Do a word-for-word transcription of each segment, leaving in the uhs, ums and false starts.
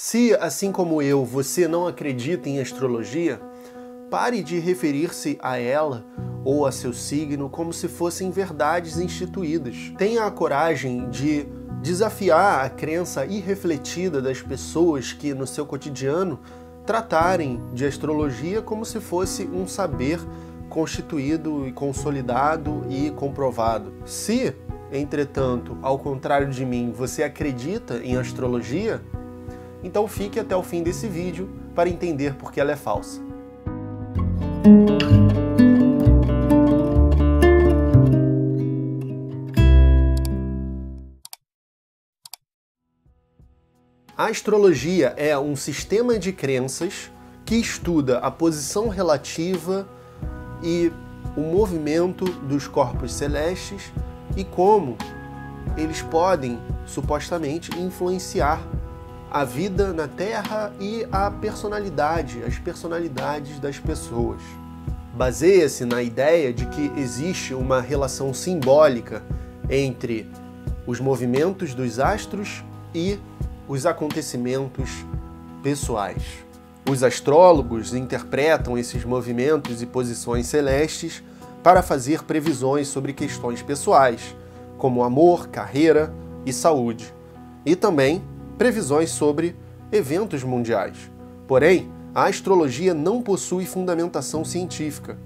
Se, assim como eu, você não acredita em astrologia, pare de referir-se a ela ou a seu signo como se fossem verdades instituídas. Tenha a coragem de desafiar a crença irrefletida das pessoas que, no seu cotidiano, tratarem de astrologia como se fosse um saber constituído e consolidado e comprovado. Se, entretanto, ao contrário de mim, você acredita em astrologia, então fique até o fim desse vídeo para entender por que ela é falsa. A astrologia é um sistema de crenças que estuda a posição relativa e o movimento dos corpos celestes e como eles podem, supostamente, influenciar a vida na Terra e a personalidade, as personalidades das pessoas. Baseia-se na ideia de que existe uma relação simbólica entre os movimentos dos astros e os acontecimentos pessoais. Os astrólogos interpretam esses movimentos e posições celestes para fazer previsões sobre questões pessoais, como amor, carreira e saúde, e também previsões sobre eventos mundiais. Porém, a astrologia não possui fundamentação científica.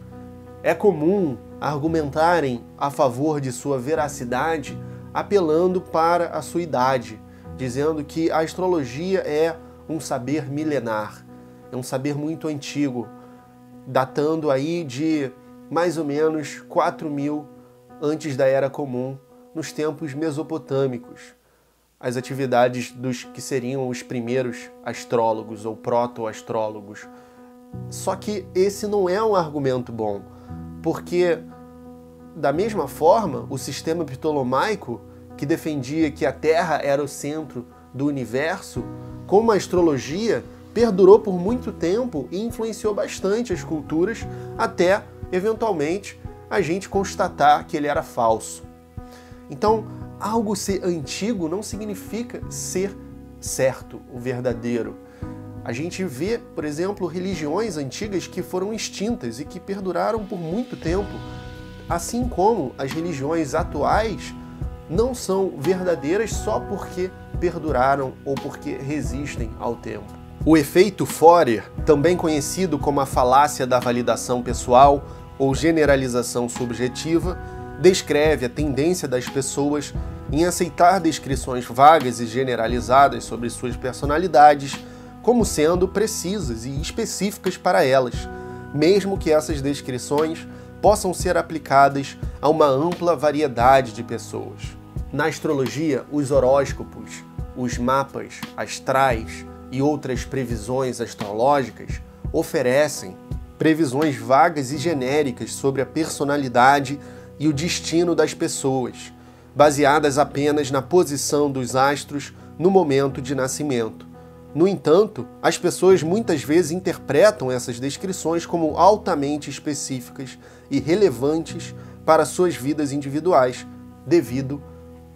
É comum argumentarem a favor de sua veracidade apelando para a sua idade, dizendo que a astrologia é um saber milenar, é um saber muito antigo, datando aí de mais ou menos quatro mil antes da Era Comum, nos tempos mesopotâmicos. As atividades dos que seriam os primeiros astrólogos ou proto-astrólogos. Só que esse não é um argumento bom, porque, da mesma forma, o sistema ptolomaico, que defendia que a Terra era o centro do universo, como a astrologia, perdurou por muito tempo e influenciou bastante as culturas, até, eventualmente, a gente constatar que ele era falso. Então, algo ser antigo não significa ser certo, o verdadeiro. A gente vê, por exemplo, religiões antigas que foram extintas e que perduraram por muito tempo, assim como as religiões atuais não são verdadeiras só porque perduraram ou porque resistem ao tempo. O efeito Forer, também conhecido como a falácia da validação pessoal ou generalização subjetiva, descreve a tendência das pessoas em aceitar descrições vagas e generalizadas sobre suas personalidades como sendo precisas e específicas para elas, mesmo que essas descrições possam ser aplicadas a uma ampla variedade de pessoas. Na astrologia, os horóscopos, os mapas astrais e outras previsões astrológicas oferecem previsões vagas e genéricas sobre a personalidade e o destino das pessoas, baseadas apenas na posição dos astros no momento de nascimento. No entanto, as pessoas muitas vezes interpretam essas descrições como altamente específicas e relevantes para suas vidas individuais, devido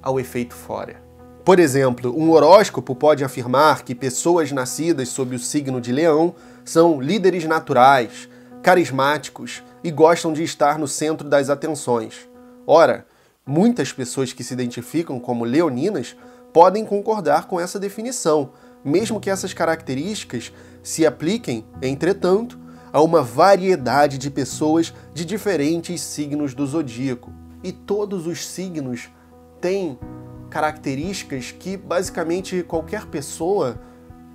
ao efeito Forer. Por exemplo, um horóscopo pode afirmar que pessoas nascidas sob o signo de Leão são líderes naturais, carismáticos e gostam de estar no centro das atenções. Ora, muitas pessoas que se identificam como leoninas podem concordar com essa definição, mesmo que essas características se apliquem, entretanto, a uma variedade de pessoas de diferentes signos do zodíaco. E todos os signos têm características que basicamente qualquer pessoa,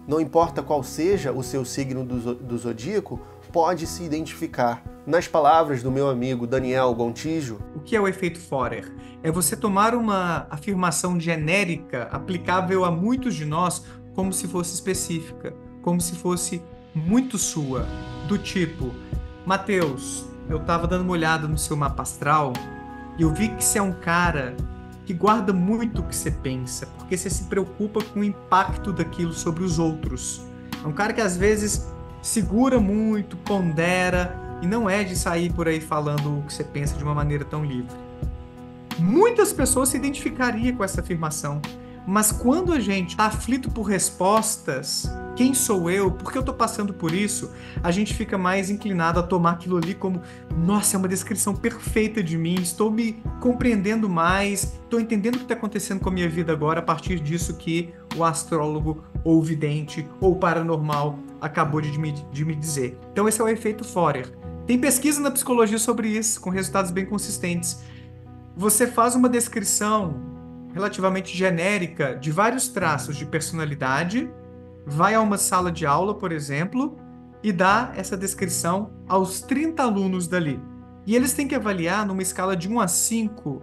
não importa qual seja o seu signo do zodíaco, pode se identificar. Nas palavras do meu amigo Daniel Gontijo, o que é o efeito Forer? É você tomar uma afirmação genérica, aplicável a muitos de nós, como se fosse específica, como se fosse muito sua, do tipo: Matheus, eu tava dando uma olhada no seu mapa astral e eu vi que você é um cara que guarda muito o que você pensa, porque você se preocupa com o impacto daquilo sobre os outros. É um cara que às vezes segura muito, pondera, e não é de sair por aí falando o que você pensa de uma maneira tão livre. Muitas pessoas se identificariam com essa afirmação, Mas quando a gente está aflito por respostas, quem sou eu, por que eu estou passando por isso, a gente fica mais inclinado a tomar aquilo ali como, nossa, é uma descrição perfeita de mim, estou me compreendendo mais, estou entendendo o que está acontecendo com a minha vida agora a partir disso que o astrólogo ou vidente ou paranormal acabou de me, de me dizer. Então esse é o efeito Forer. Tem pesquisa na psicologia sobre isso, com resultados bem consistentes. Você faz uma descrição relativamente genérica de vários traços de personalidade, vai a uma sala de aula, por exemplo, e dá essa descrição aos trinta alunos dali. E eles têm que avaliar, numa escala de um a cinco,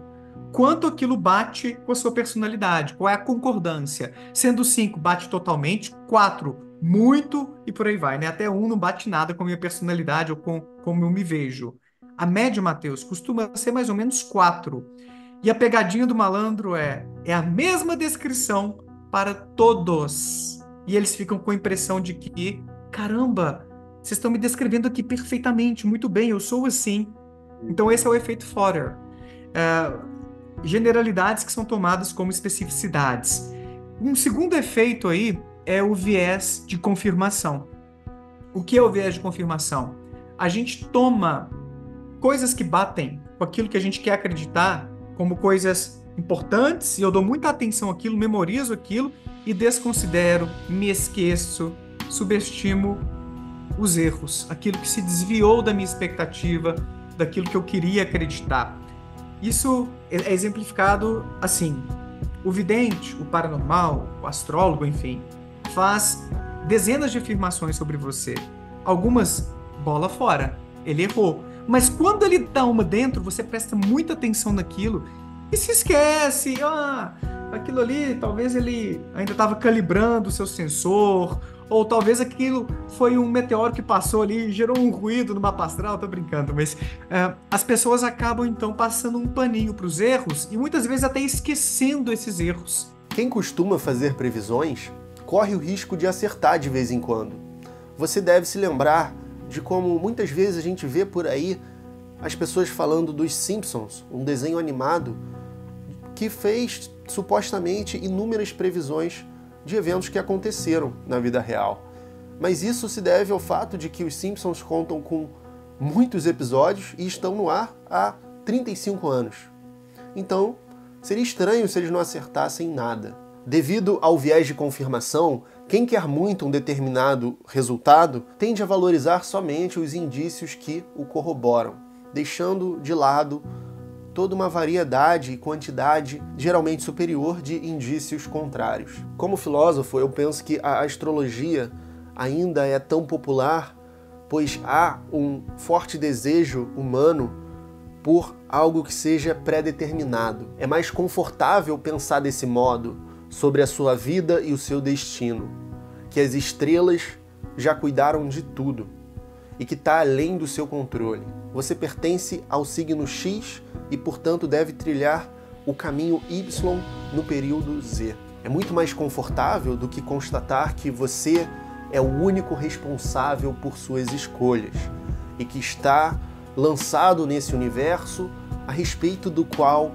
quanto aquilo bate com a sua personalidade, qual é a concordância. Sendo cinco, bate totalmente, quatro, muito, e por aí vai, né? Até um não bate nada com a minha personalidade ou com como eu me vejo. A média, Matheus, costuma ser mais ou menos quatro. E a pegadinha do malandro é, é a mesma descrição para todos. E eles ficam com a impressão de que, caramba, vocês estão me descrevendo aqui perfeitamente, muito bem, eu sou assim. Então esse é o efeito Forer. É, generalidades que são tomadas como especificidades. Um segundo efeito aí é o viés de confirmação. O que é o viés de confirmação? A gente toma coisas que batem com aquilo que a gente quer acreditar como coisas importantes, e eu dou muita atenção àquilo, memorizo aquilo, e desconsidero, me esqueço, subestimo os erros, aquilo que se desviou da minha expectativa, daquilo que eu queria acreditar. Isso é exemplificado assim. O vidente, o paranormal, o astrólogo, enfim, faz dezenas de afirmações sobre você. Algumas, bola fora, ele errou. Mas quando ele dá uma dentro, você presta muita atenção naquilo e se esquece. Ah, aquilo ali, talvez ele ainda estava calibrando o seu sensor, ou talvez aquilo foi um meteoro que passou ali e gerou um ruído no mapa astral, tô brincando, mas uh, as pessoas acabam então passando um paninho para os erros e muitas vezes até esquecendo esses erros. Quem costuma fazer previsões corre o risco de acertar de vez em quando. Você deve se lembrar de como muitas vezes a gente vê por aí as pessoas falando dos Simpsons, um desenho animado que fez supostamente inúmeras previsões de eventos que aconteceram na vida real. Mas isso se deve ao fato de que os Simpsons contam com muitos episódios e estão no ar há trinta e cinco anos. Então, seria estranho se eles não acertassem nada. Devido ao viés de confirmação, quem quer muito um determinado resultado tende a valorizar somente os indícios que o corroboram, deixando de lado toda uma variedade e quantidade geralmente superior de indícios contrários. Como filósofo, eu penso que a astrologia ainda é tão popular, pois há um forte desejo humano por algo que seja pré-determinado. É mais confortável pensar desse modo sobre a sua vida e o seu destino, que as estrelas já cuidaram de tudo e que está além do seu controle. Você pertence ao signo X e, portanto, deve trilhar o caminho Y no período Z. É muito mais confortável do que constatar que você é o único responsável por suas escolhas e que está lançado nesse universo a respeito do qual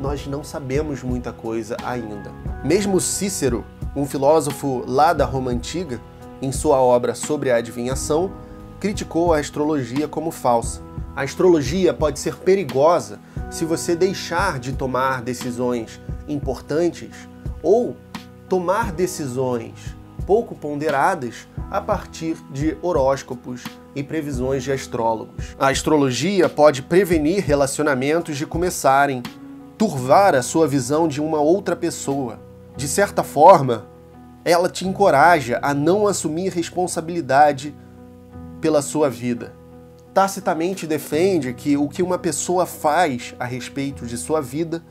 nós não sabemos muita coisa ainda. Mesmo Cícero, um filósofo lá da Roma Antiga, em sua obra Sobre a Adivinhação, criticou a astrologia como falsa. A astrologia pode ser perigosa se você deixar de tomar decisões importantes ou tomar decisões pouco ponderadas a partir de horóscopos e previsões de astrólogos. A astrologia pode prevenir relacionamentos de começarem, turvar a sua visão de uma outra pessoa. De certa forma, ela te encoraja a não assumir responsabilidade pela sua vida. Tacitamente defende que o que uma pessoa faz a respeito de sua vida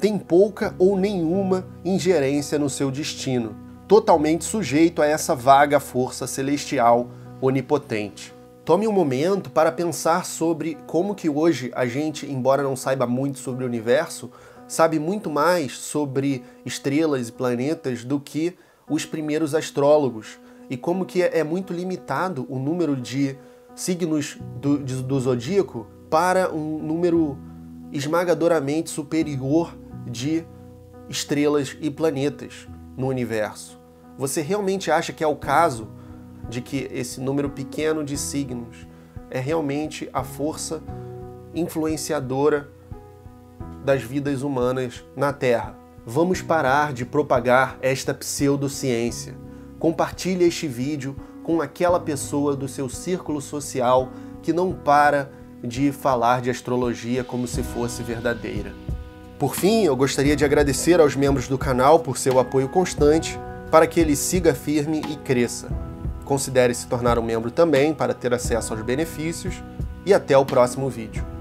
tem pouca ou nenhuma ingerência no seu destino, totalmente sujeito a essa vaga força celestial onipotente. Tome um momento para pensar sobre como que hoje a gente, embora não saiba muito sobre o universo, sabe muito mais sobre estrelas e planetas do que os primeiros astrólogos, e como que é muito limitado o número de signos do, do zodíaco para um número esmagadoramente superior de estrelas e planetas no universo. Você realmente acha que é o caso de que esse número pequeno de signos é realmente a força influenciadora das vidas humanas na Terra? Vamos parar de propagar esta pseudociência. Compartilhe este vídeo com aquela pessoa do seu círculo social que não para de falar de astrologia como se fosse verdadeira. Por fim, eu gostaria de agradecer aos membros do canal por seu apoio constante para que ele siga firme e cresça. Considere se tornar um membro também para ter acesso aos benefícios e até o próximo vídeo.